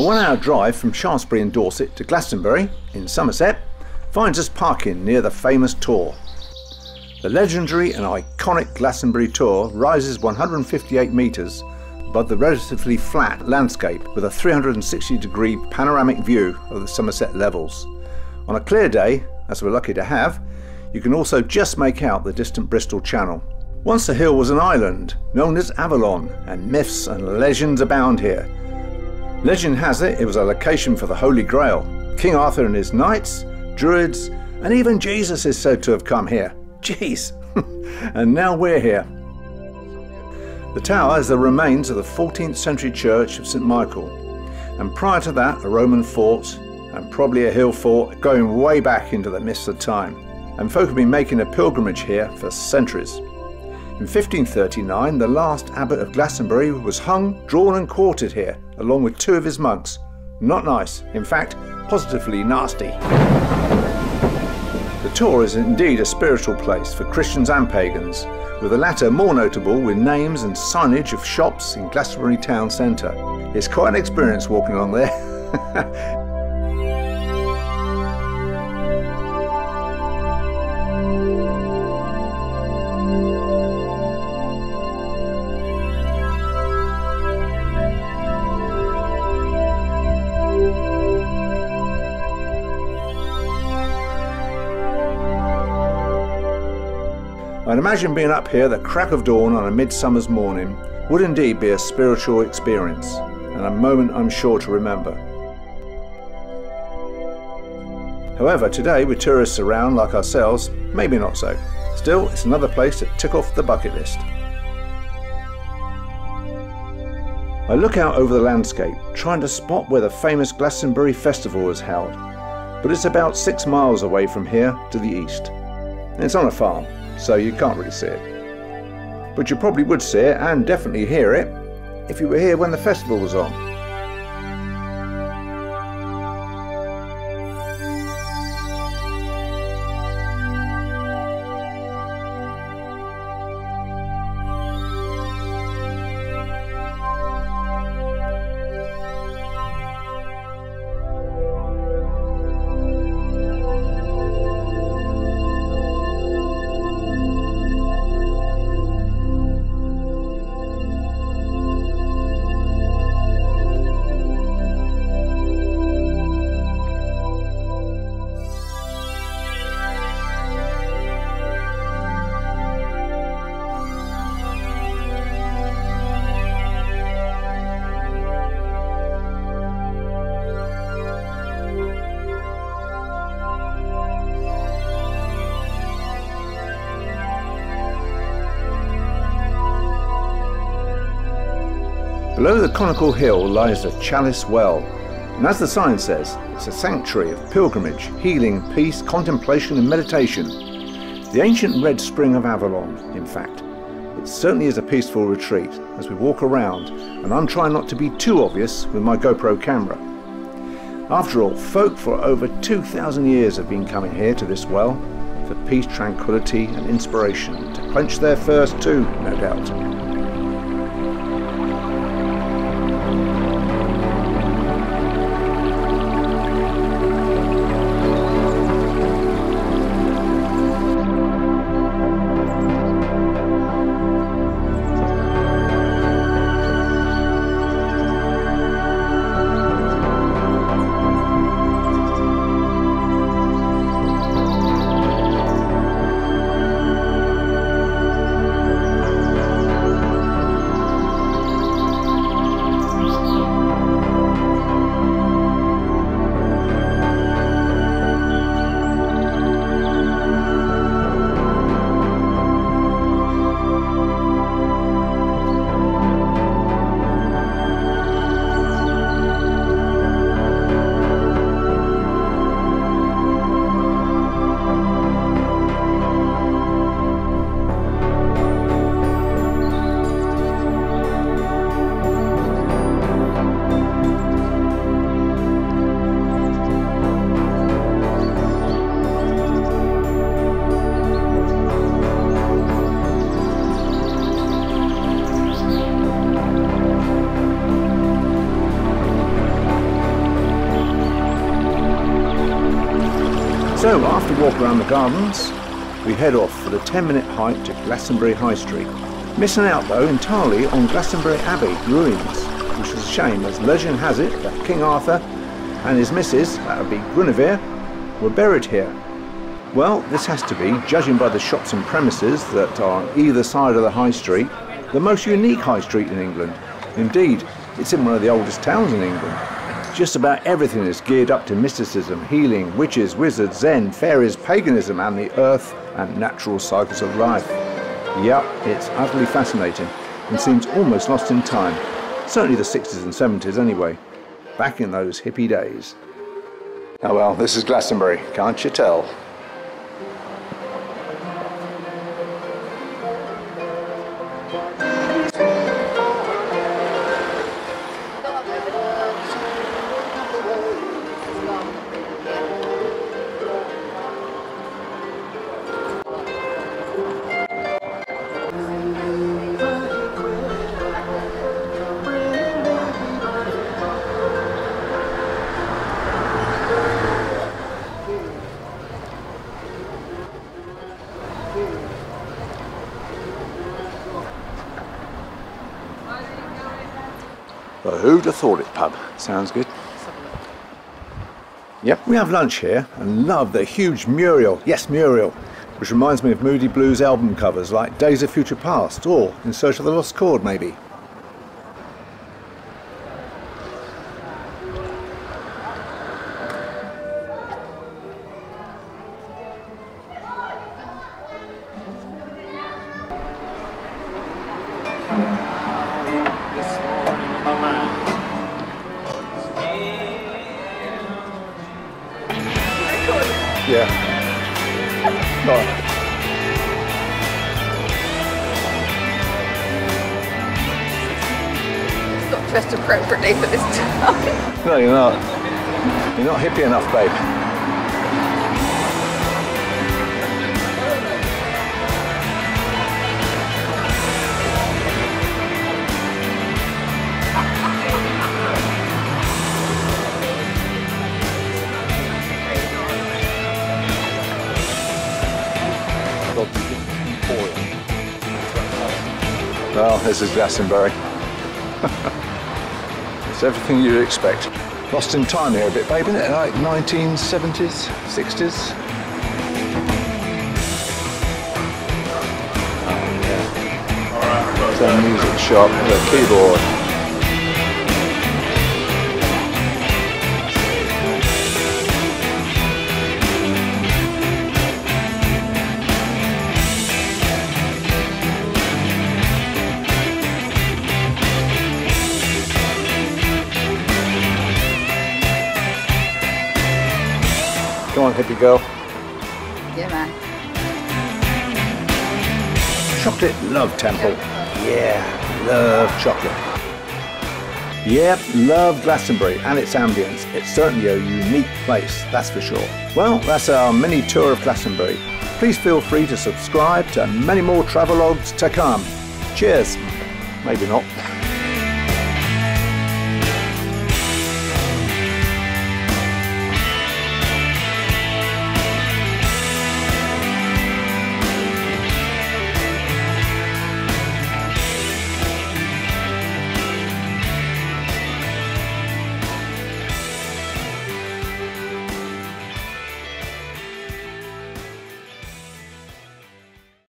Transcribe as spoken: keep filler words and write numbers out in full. A one-hour drive from Shaftesbury in Dorset to Glastonbury in Somerset finds us parking near the famous Tor. The legendary and iconic Glastonbury Tor rises one hundred fifty-eight metres above the relatively flat landscape with a three hundred sixty degree panoramic view of the Somerset Levels. On a clear day, as we're lucky to have, you can also just make out the distant Bristol Channel. Once the hill was an island known as Avalon, and myths and legends abound here. Legend has it it was a location for the Holy Grail. King Arthur and his knights, Druids, and even Jesus is said to have come here. Jeez, and now we're here. The tower is the remains of the fourteenth century church of Saint Michael, and prior to that a Roman fort, and probably a hill fort going way back into the mists of time, and folk have been making a pilgrimage here for centuries. In fifteen thirty-nine the last abbot of Glastonbury was hung, drawn and quartered here along with two of his monks. Not nice, in fact positively nasty. The Tor is indeed a spiritual place for Christians and pagans, with the latter more notable with names and signage of shops in Glastonbury town centre. It's quite an experience walking along there. I'd imagine being up here the crack of dawn on a midsummer's morning would indeed be a spiritual experience, and a moment I'm sure to remember. However, today with tourists around like ourselves, maybe not so. Still, it's another place to tick off the bucket list. I look out over the landscape, trying to spot where the famous Glastonbury Festival is held, but it's about six miles away from here to the east. And it's on a farm, so you can't really see it. But you probably would see it and definitely hear it if you were here when the festival was on. Below the conical hill lies the Chalice Well, and as the sign says, it's a sanctuary of pilgrimage, healing, peace, contemplation and meditation. The ancient red spring of Avalon, in fact. It certainly is a peaceful retreat as we walk around, and I'm trying not to be too obvious with my GoPro camera. After all, folk for over two thousand years have been coming here to this well for peace, tranquility and inspiration, to quench their thirst too, no doubt. the gardens, we head off for the ten minute hike to Glastonbury High Street, missing out though entirely on Glastonbury Abbey ruins, which is a shame as legend has it that King Arthur and his missus, that would be Guinevere, were buried here. Well, this has to be, judging by the shops and premises that are on either side of the high street, the most unique high street in England. Indeed, it's in one of the oldest towns in England. Just about everything is geared up to mysticism, healing, witches, wizards, zen, fairies, paganism and the earth and natural cycles of life. Yep, it's utterly fascinating and seems almost lost in time. Certainly the sixties and seventies anyway, back in those hippie days. Oh well, this is Glastonbury, can't you tell? But who'd have thought it, pub? Sounds good. Yep, we have lunch here and love the huge mural, yes mural, which reminds me of Moody Blues album covers like Days of Future Past or In Search of the Lost Chord maybe. Yeah. Right. It's not dressed appropriately for this time. No, you're not. You're not hippie enough, babe. Well, this is Glastonbury. It's everything you'd expect. Lost in time here a bit, babe, isn't it? Like nineteen seventies, sixties. It's a music shop with a keyboard. Come on, hippie girl. Yeah, man. Chocolate Love Temple. Yeah, love chocolate. Yep, love Glastonbury and its ambience. It's certainly a unique place, that's for sure. Well, that's our mini tour of Glastonbury. Please feel free to subscribe to many more travelogues to come. Cheers. Maybe not.